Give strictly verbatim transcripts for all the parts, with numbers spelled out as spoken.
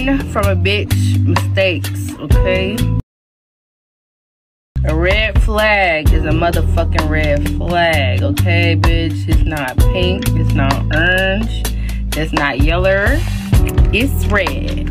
learn from a bitch mistakes, okay? A red flag is a motherfucking red flag, okay, bitch? It's not pink, it's not orange, it's not yellow, it's red.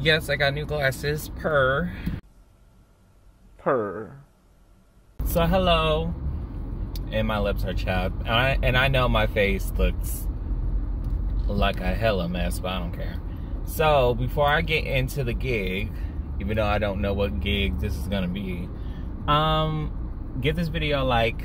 Yes, I got new glasses, purr. Purr. So hello. And my lips are chapped. And I, and I know my face looks like a hella mess, but I don't care. So, before I get into the gig, even though I don't know what gig this is gonna be, um, give this video a like,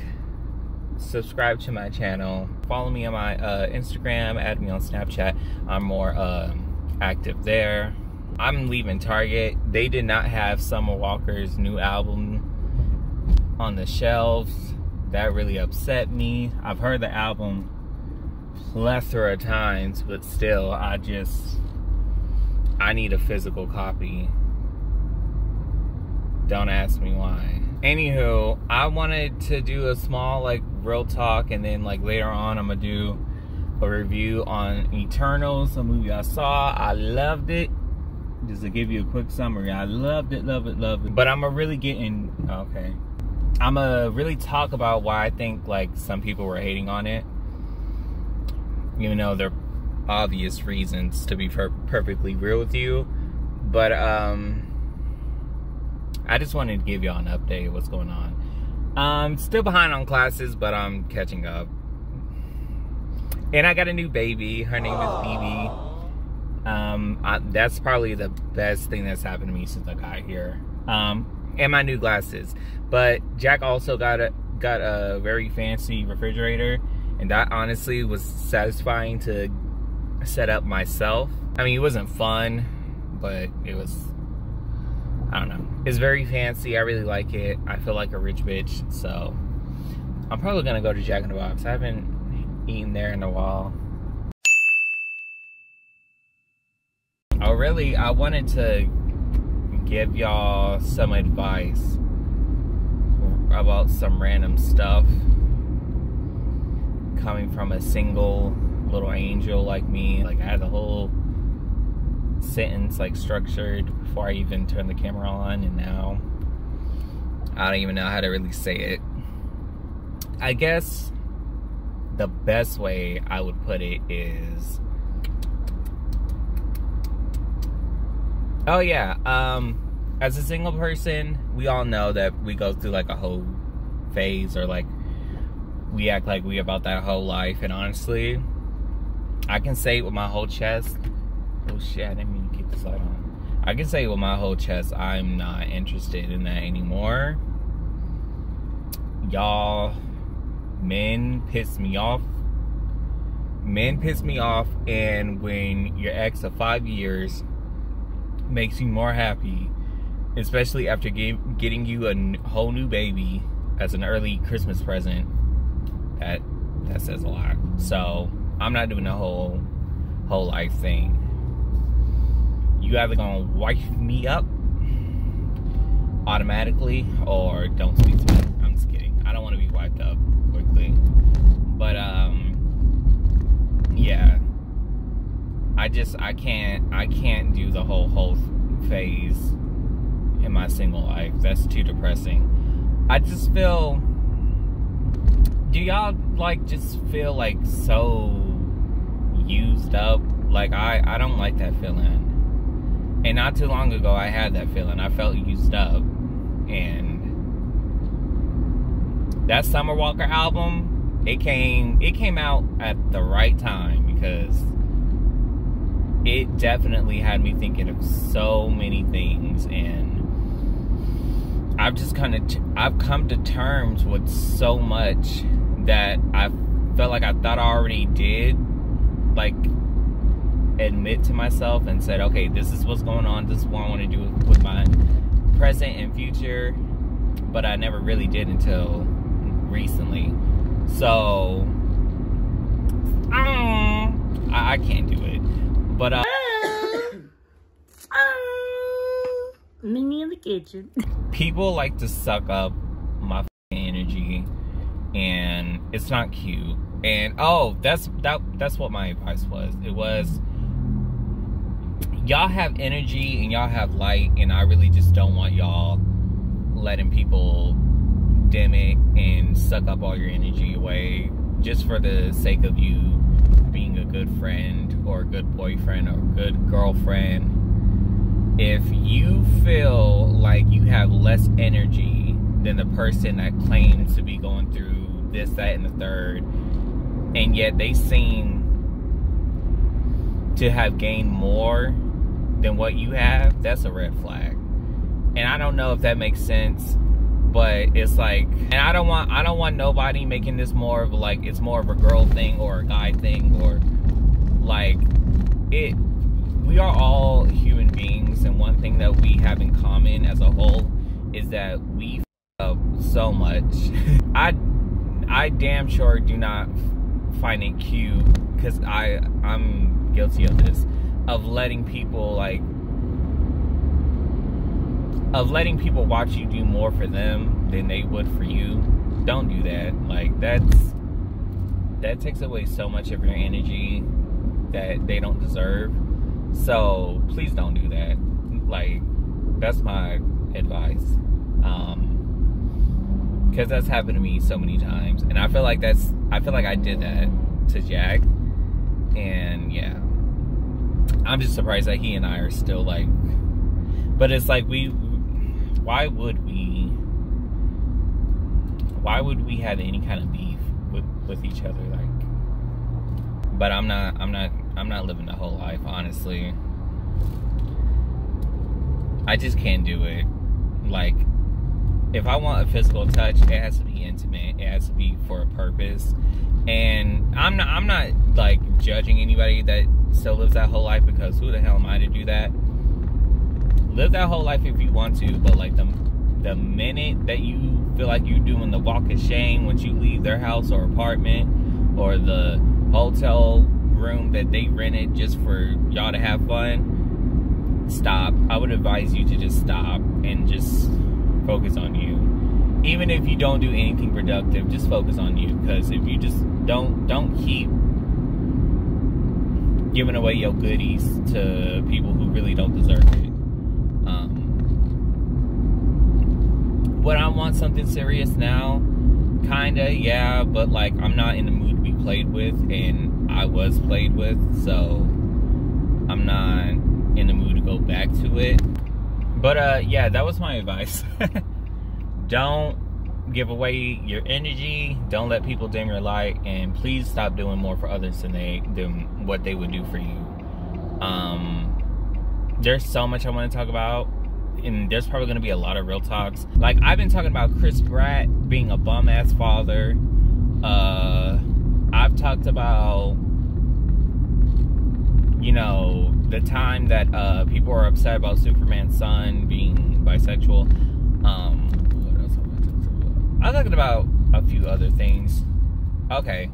subscribe to my channel, follow me on my uh, Instagram, add me on Snapchat. I'm more uh, active there. I'm leaving Target. They did not have Summer Walker's new album on the shelves. That really upset me. I've heard the album plethora of times, but still, I just, I need a physical copy. Don't ask me why. Anywho, I wanted to do a small, like, real talk, and then, like, later on, I'm gonna do a review on Eternals, a movie I saw. I loved it. Just to give you a quick summary, I loved it, love it, love it. But I'm a really getting, okay. I'm a really talk about why I think, like, some people were hating on it. You know, there are obvious reasons, to be per perfectly real with you. But, um, I just wanted to give y'all an update of what's going on. Um, still behind on classes, but I'm catching up. And I got a new baby. Her name is Phoebe. Um, I, that's probably the best thing that's happened to me since I got here. Um, and my new glasses. But Jack also got a got a very fancy refrigerator, and that honestly was satisfying to set up myself. I mean, it wasn't fun, but it was, I don't know. It's very fancy. I really like it. I feel like a rich bitch, so I'm probably gonna go to Jack in the Box. I haven't eaten there in a while. Oh, really, I wanted to give y'all some advice about some random stuff coming from a single little angel like me. Like, I had the whole sentence, like, structured before I even turned the camera on, and now I don't even know how to really say it. I guess the best way I would put it is, oh yeah, um, as a single person, we all know that we go through, like, a whole phase, or, like, we act like we about that whole life, and honestly, I can say it with my whole chest, oh shit, I didn't mean to keep this light on, I can say it with my whole chest, I'm not interested in that anymore. Y'all, men piss me off, men piss me off, and when your ex of five years makes you more happy, especially after give, getting you a whole new baby as an early Christmas present, that that says a lot. So I'm not doing the whole whole life thing. You either gonna wife me up automatically or don't speak to me. I'm just kidding, I don't want to be wiped up quickly, but um yeah, I just, I can't, I can't do the whole, whole phase in my single life. That's too depressing. I just feel, do y'all, like, just feel, like, so used up? Like, I, I don't like that feeling. And not too long ago, I had that feeling. I felt used up. And that Summer Walker album, it came, it came out at the right time, because it definitely had me thinking of so many things, and I've just kind of, I've come to terms with so much that I felt like I thought I already did, like, admit to myself and said, okay, this is what's going on, this is what I want to do with my present and future, but I never really did until recently. So, I, I can't do it. But, uh, Mimi in the kitchen. People like to suck up my energy, and it's not cute. And oh, that's that that's what my advice was. It was, y'all have energy and y'all have light, and I really just don't want y'all letting people dim it and suck up all your energy away just for the sake of you being a good friend or a good boyfriend or a good girlfriend. If you feel like you have less energy than the person that claims to be going through this, that, and the third, and yet they seem to have gained more than what you have, that's a red flag. And I don't know if that makes sense, but it's like, and I don't want I don't want nobody making this more of like it's more of a girl thing or a guy thing, or like it we are all human beings, and one thing that we have in common as a whole is that we f up so much. I I damn sure do not find it cute, because I I'm guilty of this, of letting people like of letting people watch you do more for them than they would for you. Don't do that. Like, that's that takes away so much of your energy that they don't deserve. So please don't do that. Like, that's my advice, um because that's happened to me so many times, and I feel like that's I feel like I did that to Jack. And yeah, I'm just surprised that he and I are still like, but it's like, we why would we why would we have any kind of beef with with each other? Like, but I'm not I'm not I'm not living the whole life, honestly. I just can't do it. Like, if I want a physical touch, it has to be intimate. It has to be for a purpose. And I'm not, I'm not like judging anybody that still lives that whole life, because who the hell am I to do that? Live that whole life if you want to, but like the the minute that you feel like you're doing the walk of shame once you leave their house or apartment or the hotel room that they rented just for y'all to have fun, stop. I would advise you to just stop and just focus on you. Even if you don't do anything productive, just focus on you. Because if you just don't don't keep giving away your goodies to people who really don't deserve it. Um, would I want something serious now? Kinda, yeah, but like, I'm not in the mood to be played with, and I was played with, so I'm not in the mood to go back to it. But uh, yeah, that was my advice. Don't give away your energy. Don't let people dim your light, and please stop doing more for others than they than what they would do for you. Um. There's so much I want to talk about, and there's probably going to be a lot of real talks. Like, I've been talking about Chris Pratt being a bum-ass father. Uh, I've talked about, you know, the time that uh, people are upset about Superman's son being bisexual. Um, what else am I talking about? I'm talking about a few other things. Okay.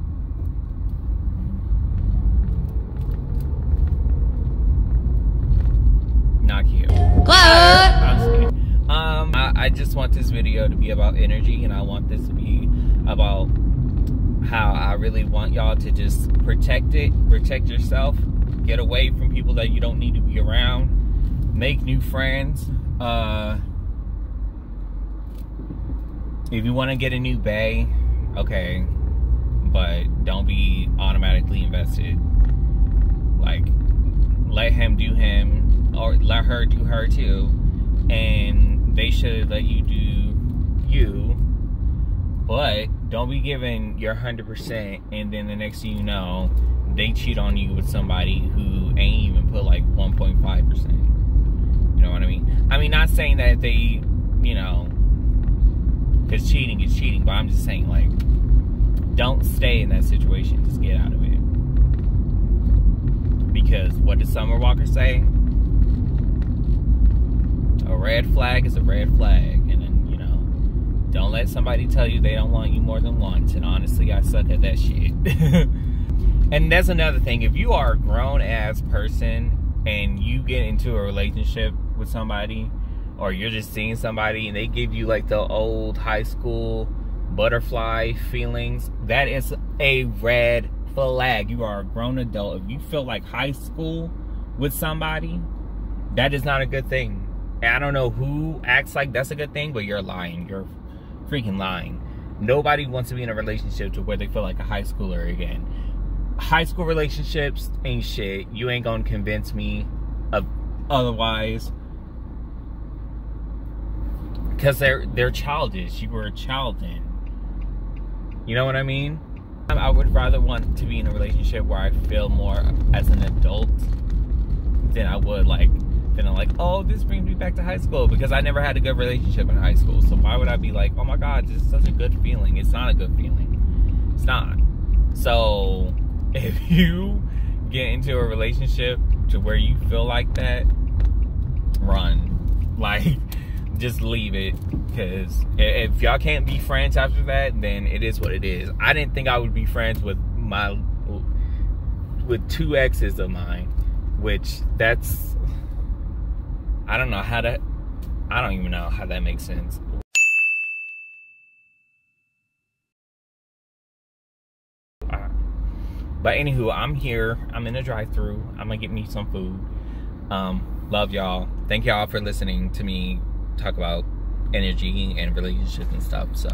Not cute. Close. Um, I, I just want this video to be about energy, and I want this to be about how I really want y'all to just protect it, protect yourself, get away from people that you don't need to be around, make new friends. Uh, if you want to get a new bae, okay, but don't be automatically invested. Like, let him do him. Or let her do her too, and they should let you do you. But don't be giving your one hundred percent, and then the next thing you know, they cheat on you with somebody who ain't even put like one point five percent. You know what I mean? I mean, not saying that they, you know, because cheating is cheating, but I'm just saying, like, don't stay in that situation. Just get out of it. Because what did Summer Walker say? A red flag is a red flag, and then, you know, don't let somebody tell you they don't want you more than once. And honestly, I suck at that shit. And that's another thing. If you are a grown ass person and you get into a relationship with somebody, or you're just seeing somebody and they give you like the old high school butterfly feelings, that is a red flag. You are a grown adult. If you feel like high school with somebody, that is not a good thing. And I don't know who acts like that's a good thing, but you're lying. You're freaking lying. Nobody wants to be in a relationship to where they feel like a high schooler again. High school relationships ain't shit. You ain't gonna convince me of otherwise. Because they're, they're childish. You were a child then. You know what I mean? I would rather want to be in a relationship where I feel more as an adult than I would like, than I'm like, oh, this brings me back to high school. Because I never had a good relationship in high school. So why would I be like, oh my God, this is such a good feeling. It's not a good feeling. It's not. So if you get into a relationship to where you feel like that, run. Like... just leave it, because if y'all can't be friends after that, then it is what it is. I didn't think I would be friends with my with two exes of mine, which that's I don't know how to I don't even know how that makes sense. But anywho, I'm here. I'm in a drive-thru. I'm gonna get me some food. Um, love y'all. Thank y'all for listening to me talk about energy and relationships and stuff, so